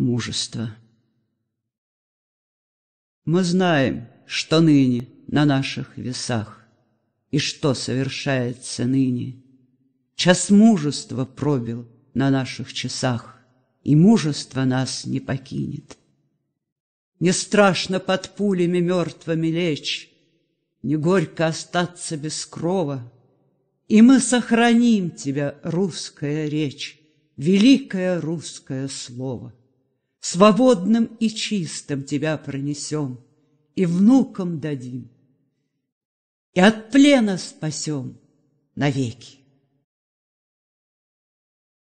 мужества. Мы знаем, что ныне на наших весах, и что совершается ныне. Час мужества пробил на наших часах, и мужество нас не покинет. Не страшно под пулями мертвыми лечь, не горько остаться без крова, и мы сохраним тебя, русская речь, великое русское слово. Свободным и чистым тебя пронесем и внукам дадим, и от плена спасем навеки.